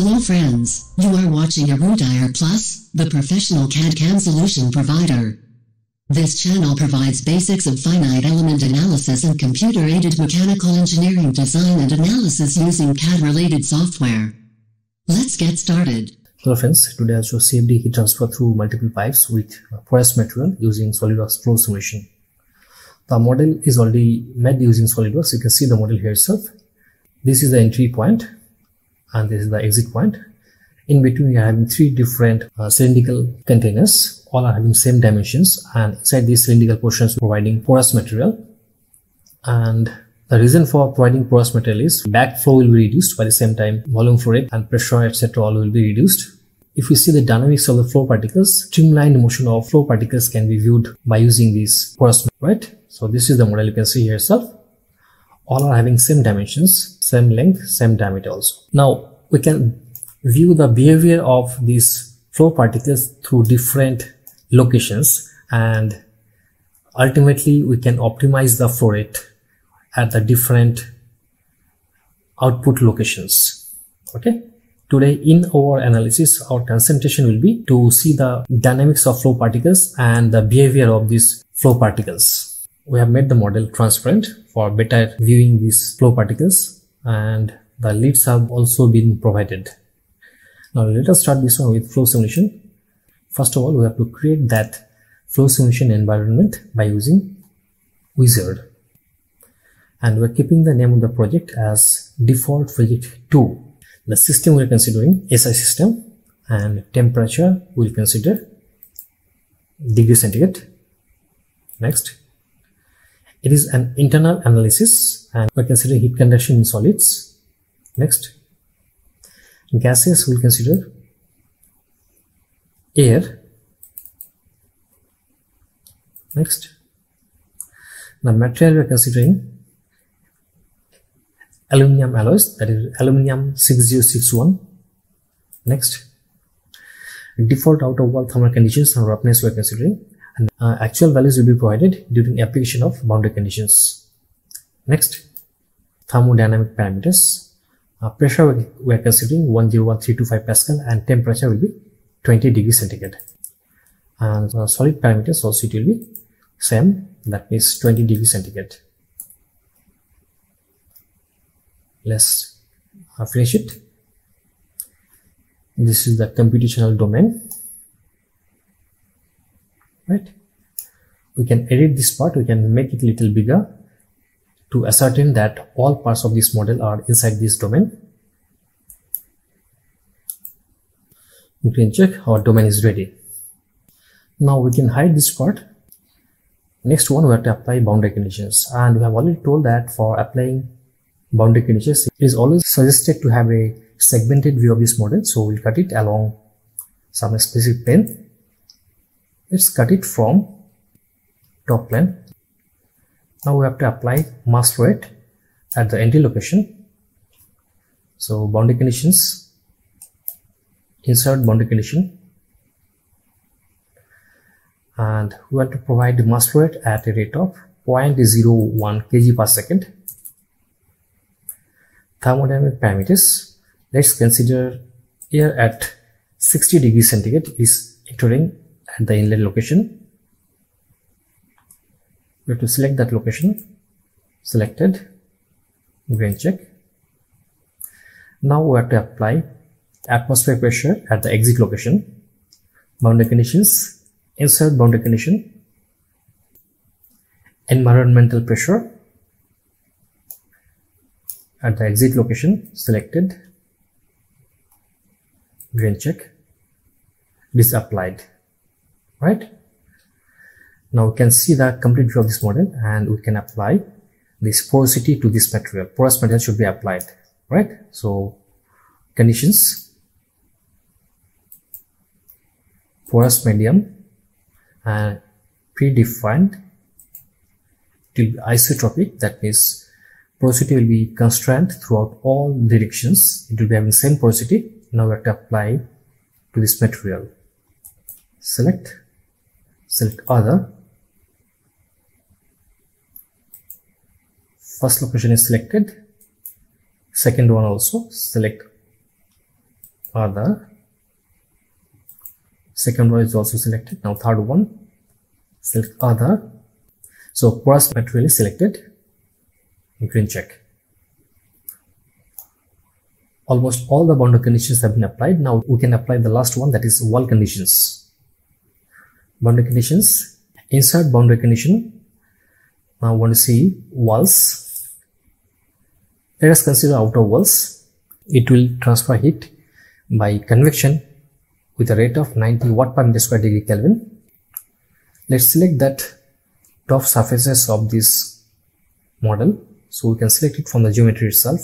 Hello friends, you are watching ERUDIRE Plus, the professional CAD-CAM solution provider. This channel provides basics of finite element analysis and computer-aided mechanical engineering design and analysis using CAD-related software. Let's get started. Hello friends, today I'll show CFD heat transfer through multiple pipes with porous material using SOLIDWORks flow simulation. The model is already made using SOLIDWORks. You can see the model here itself. This is the entry point and this is the exit point. In between, we are having three different cylindrical containers. All are having same dimensions, and inside these cylindrical portions providing porous material. And the reason for providing porous material is backflow will be reduced, by the same time volume flow rate and pressure, etc. all will be reduced. If we see the dynamics of the flow particles, streamlined motion of flow particles can be viewed by using these porous material, right? So this is the model you can see here itself. All are having same dimensions, same length, same diameter also. Now we can view the behavior of these flow particles through different locations, and ultimately we can optimize the flow rate at the different output locations. Okay, today in our analysis our concentration will be to see the dynamics of flow particles and the behavior of these flow particles. We have made the model transparent for better viewing these flow particles, and the leads have also been provided. Now let us start this one with flow simulation. First of all, we have to create that flow simulation environment by using wizard, and we're keeping the name of the project as default project 2. The system we're considering SI system, and temperature we'll consider degree centigrade. Next, it is an internal analysis and we're considering heat conduction in solids. Next, gases we'll consider air. Next, the material we're considering aluminum alloys, that is aluminum 6061. Next, default out of wall thermal conditions and roughness we're considering, and actual values will be provided during application of boundary conditions. Next, thermodynamic parameters. Pressure we are considering 101,325 Pascal, and temperature will be 20 degrees centigrade. And solid parameters also it will be same, that means 20 degrees centigrade. Let's finish it. This is the computational domain, right? We can edit this part, we can make it a little bigger to ascertain that all parts of this model are inside this domain. We can check our domain is ready. Now we can hide this part. Next one, we have to apply boundary conditions, and we have already told that for applying boundary conditions it is always suggested to have a segmented view of this model, so we'll cut it along some specific plane. Let's cut it from top plane. Now we have to apply mass flow rate at the entry location. So boundary conditions, insert boundary condition, and we have to provide mass flow rate at a rate of 0.01 kg per second. Thermodynamic parameters, let's consider air at 60 degrees centigrade is entering at the inlet location. We have to select that location, selected, grain check. Now we have to apply atmospheric pressure at the exit location. Boundary conditions, insert boundary condition, environmental pressure at the exit location, selected, grain check, it is applied, right? Now we can see the complete view of this model, and we can apply this porosity to this material. Porous material should be applied, right? So conditions, porous medium, and predefined till isotropic, that means porosity will be constrained throughout all directions. It will be having same porosity. Now we have to apply to this material. Select other. First location is selected, second one also, select are the second one is also selected. Now third one, select other. So first material is selected. You can check. Almost all the boundary conditions have been applied. Now we can apply the last one, that is wall conditions. Boundary conditions, insert boundary condition. Now we want to see walls. Let us consider outer walls. It will transfer heat by convection with a rate of 90 watt per meter square degree Kelvin. Let's select that top surfaces of this model. So we can select it from the geometry itself.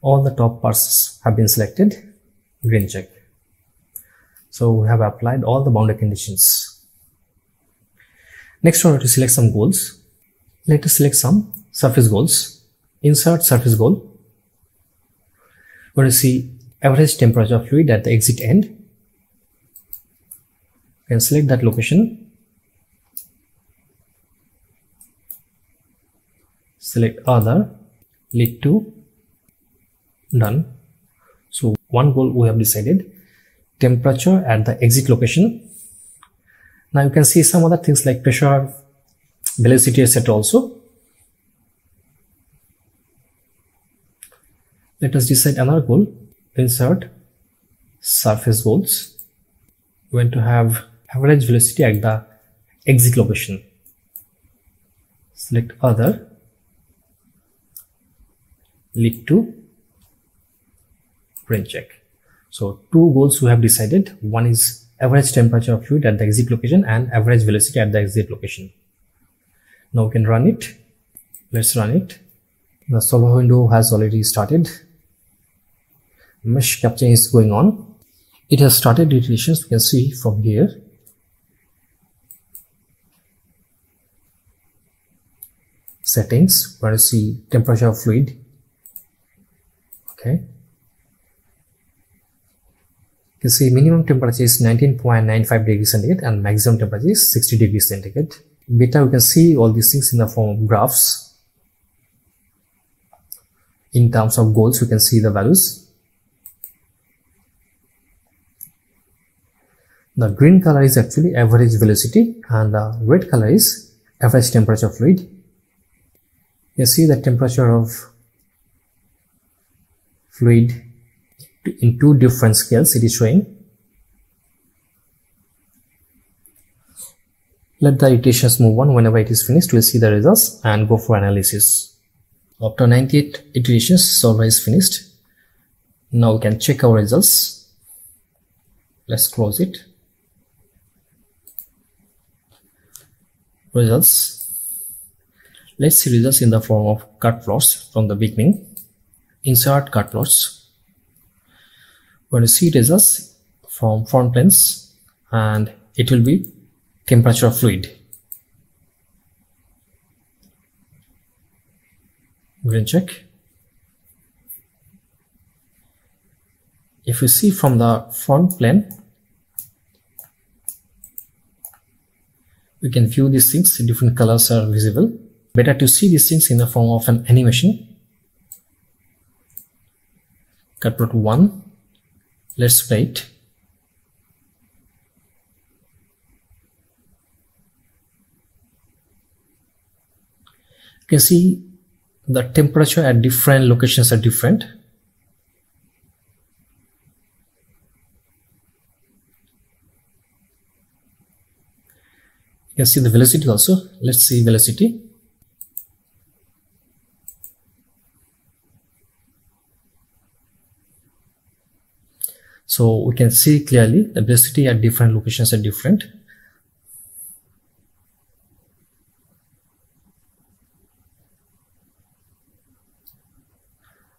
All the top parts have been selected. Green check. So we have applied all the boundary conditions. Next, we have to select some goals. Let us select some surface goals. Insert surface goal. We're going to see average temperature of fluid at the exit end. And select that location. Select other, lead to, done. So one goal we have decided, temperature at the exit location. Now you can see some other things like pressure, velocity, etc. also. Let us decide another goal. Insert surface goals. We want to have average velocity at the exit location. Select other, lead to, print check. So two goals we have decided. One is average temperature of fluid at the exit location and average velocity at the exit location. Now we can run it. Let's run it. The solver window has already started. Mesh capturing is going on. It has started iterations. We can see from here. Settings. We're going to see temperature of fluid. Okay. You can see minimum temperature is 19.95 degrees centigrade and maximum temperature is 60 degrees centigrade. Beta, we can see all these things in the form of graphs. In terms of goals, we can see the values. The green color is actually average velocity and the red color is average temperature of fluid. You can see the temperature of fluid in two different scales it is showing. Let the iterations move on. Whenever it is finished, we'll see the results and go for analysis. After 98 iterations, solver is finished. Now we can check our results. Let's close it. Results. Let's see results in the form of cut plots from the beginning. Insert cut plots. We're going to see results from front planes and it will be temperature of fluid. Green check. If you see from the front plane, we can view these things, different colors are visible. Better to see these things in the form of an animation. Cut plot 1. Let's play it. You can see the temperature at different locations are different. You can see the velocity also. Let's see velocity. So we can see clearly the velocity at different locations are different.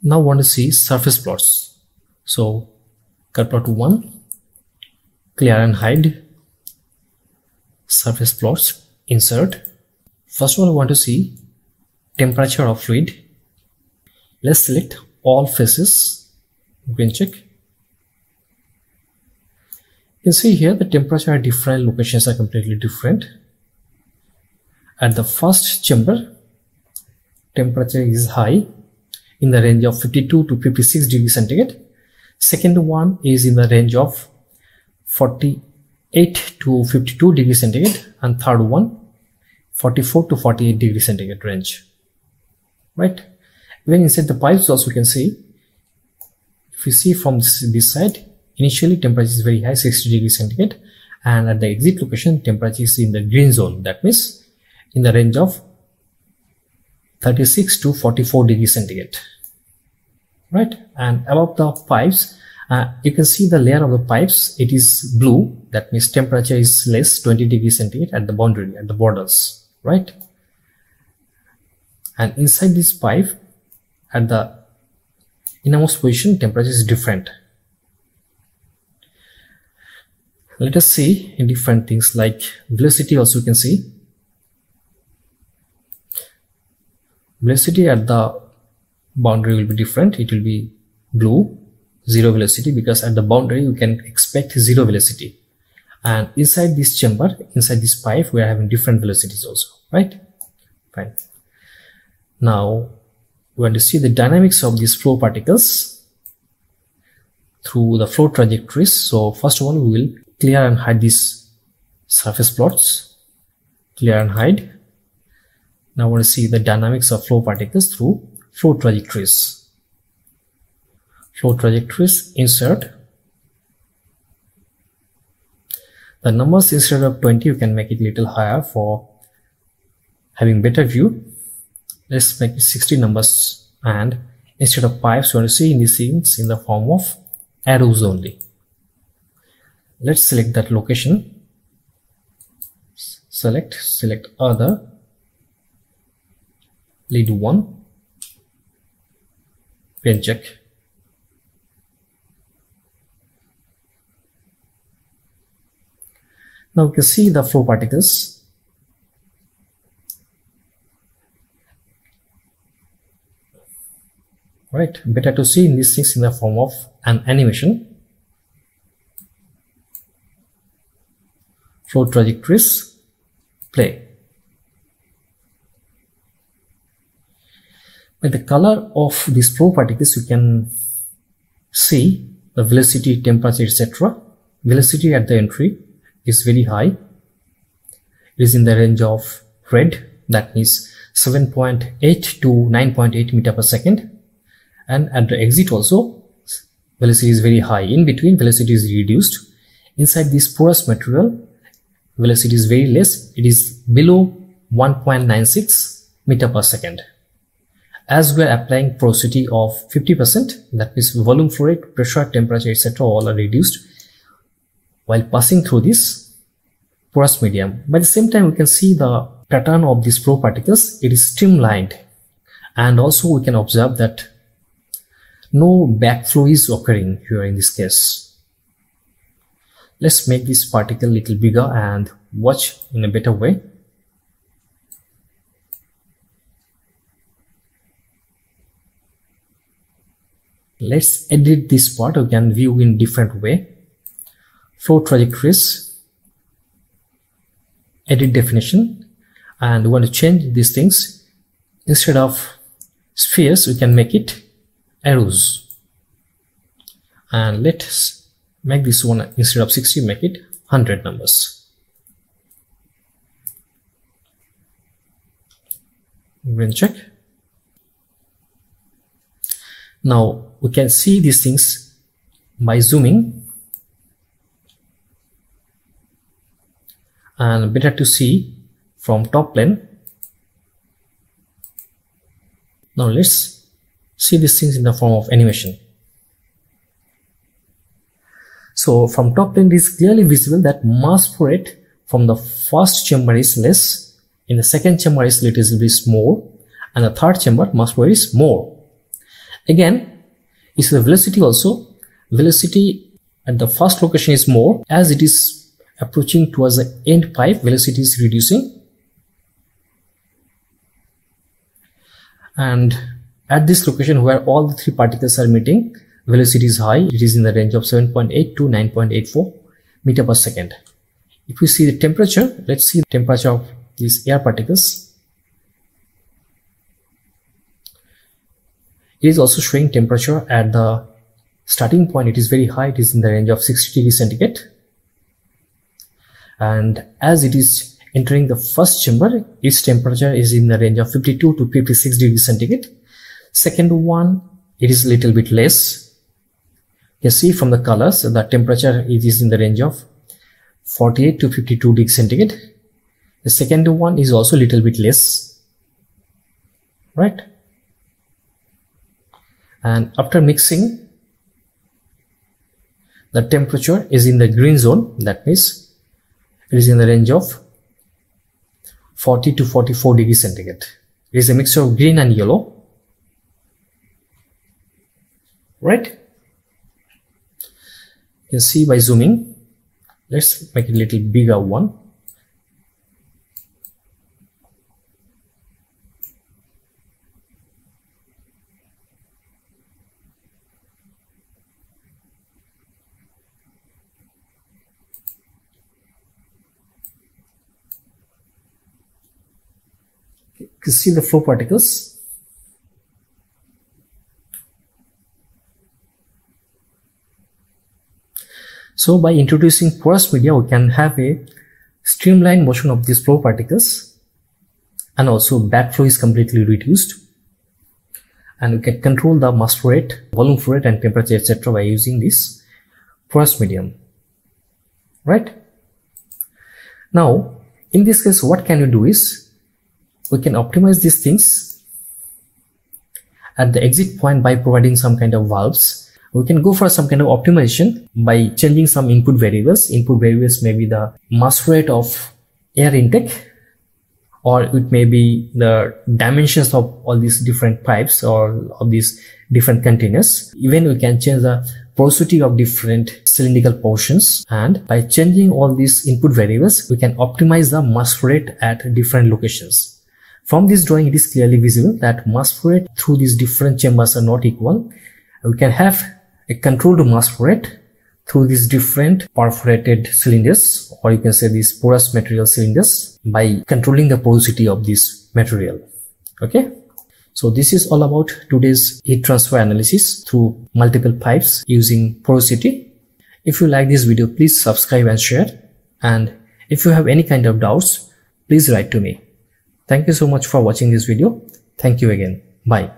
Now we want to see surface plots. So cut plot 1, clear and hide, surface plots, insert. First one we want to see temperature of fluid. Let's select all faces, green check. You see here the temperature at different locations are completely different. At the first chamber, temperature is high in the range of 52 to 56 degrees centigrade. Second one is in the range of 48 to 52 degrees centigrade, and third one 44 to 48 degrees centigrade range, right? Even inside the pipes also we can see, if you see from this side, initially temperature is very high, 60 degrees centigrade, and at the exit location temperature is in the green zone, that means in the range of 36 to 44 degrees centigrade, right? And above the pipes, you can see the layer of the pipes, it is blue, that means temperature is less, 20 degrees centigrade at the boundary, at the borders, right? And inside this pipe, at the innermost position, temperature is different. Let us see in different things like velocity also you can see. Velocity at the boundary will be different, it will be blue, zero velocity, because at the boundary you can expect zero velocity. And inside this chamber, inside this pipe, we are having different velocities also, right? Fine. Now we want to see the dynamics of these flow particles through the flow trajectories. So first of all, we will clear and hide these surface plots. Clear and hide. Now we want to see the dynamics of flow particles through flow trajectories. Flow trajectories, insert. The numbers instead of 20, you can make it little higher for having better view. Let's make it 60 numbers, and instead of pipes, you want to see these things in the form of arrows only. Let's select that location. Select other, lead one, pen check. Now you can see the flow particles. Right, better to see in these things in the form of an animation. Flow trajectories, play. With the color of these flow particles, you can see the velocity, temperature, etc. Velocity at the entry is very high. It is in the range of red, that means 7.8 to 9.8 meter per second. And at the exit also, velocity is very high. In between, velocity is reduced. Inside this porous material, velocity is very less. It is below 1.96 meter per second. As we are applying porosity of 50%, that means volume, flow rate, pressure, temperature, etc. all are reduced while passing through this porous medium. By the same time, we can see the pattern of these flow particles. It is streamlined, and also we can observe that no backflow is occurring here in this case. Let's make this particle a little bigger and watch in a better way. Let's edit this part. We can view in different way. Flow trajectories, edit definition, and we want to change these things. Instead of spheres, we can make it arrows, and let's make this one, instead of 60, make it 100 numbers. We'll check. Now we can see these things by zooming, and better to see from top plane. Now let's see these things in the form of animation. So from top plane, it is clearly visible that mass flow rate from the first chamber is less, in the second chamber is little bit more, and the third chamber mass flow rate is more. Again, is the velocity also. Velocity at the first location is more. As it is approaching towards the end pipe, velocity is reducing, and at this location where all the three particles are meeting, velocity is high. It is in the range of 7.8 to 9.84 meter per second. If we see the temperature, let's see the temperature of these air particles. It is also showing temperature at the starting point. It is very high. It is in the range of 60 degrees centigrade. And as it is entering the first chamber, its temperature is in the range of 52 to 56 degrees centigrade. Second one, it is a little bit less. You see from the colors, the temperature is in the range of 48 to 52 degrees centigrade. The second one is also a little bit less, right? And after mixing, the temperature is in the green zone. That means it is in the range of 40 to 44 degrees centigrade. It is a mixture of green and yellow, right? You can see by zooming. Let's make it a little bigger one. You can see the flow particles. So by introducing porous media, we can have a streamlined motion of these flow particles, and also backflow is completely reduced, and we can control the mass flow rate, volume flow rate and temperature, etc. by using this porous medium, right? Now in this case, what can we do is we can optimize these things at the exit point by providing some kind of valves. We can go for some kind of optimization by changing some input variables. Input variables may be the mass rate of air intake, or it may be the dimensions of all these different pipes or of these different containers. Even we can change the porosity of different cylindrical portions, and by changing all these input variables, we can optimize the mass rate at different locations. From this drawing, it is clearly visible that mass rate through these different chambers are not equal. We can have a controlled mass flow rate through these different perforated cylinders, or you can say these porous material cylinders, by controlling the porosity of this material. Okay, so this is all about today's heat transfer analysis through multiple pipes using porosity. If you like this video, please subscribe and share. And if you have any kind of doubts, please write to me. Thank you so much for watching this video. Thank you again. Bye.